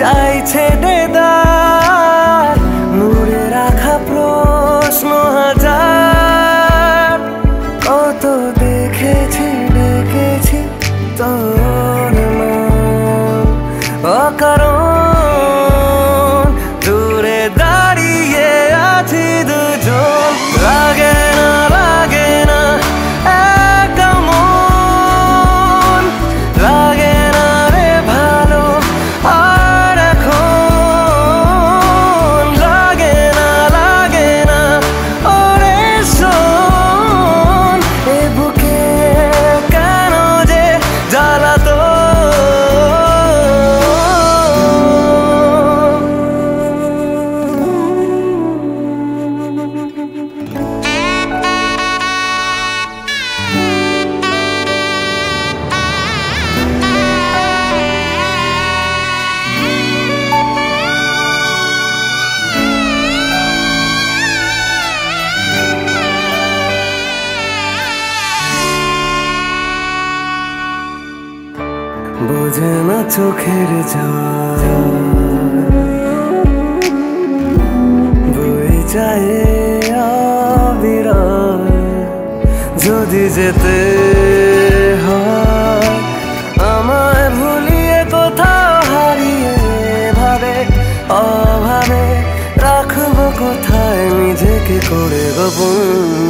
চাইছে দেদার মুড়ে রাখা প্রশ্ন হাজার কত দেখেছি ডেকেছি তোর নাম অকারণ দূরে দাঁড়িয়ে আছি দুজন লাগে না লাগে না বোঝে না চোখের জল বয়ে যায় অবিরাম যদি যেতে হয় আমায় ভুলিয়ে কোথাও হারিয়ে ভাবে অভাবে রাখবো কোথায় নিজেকে করে গোপন।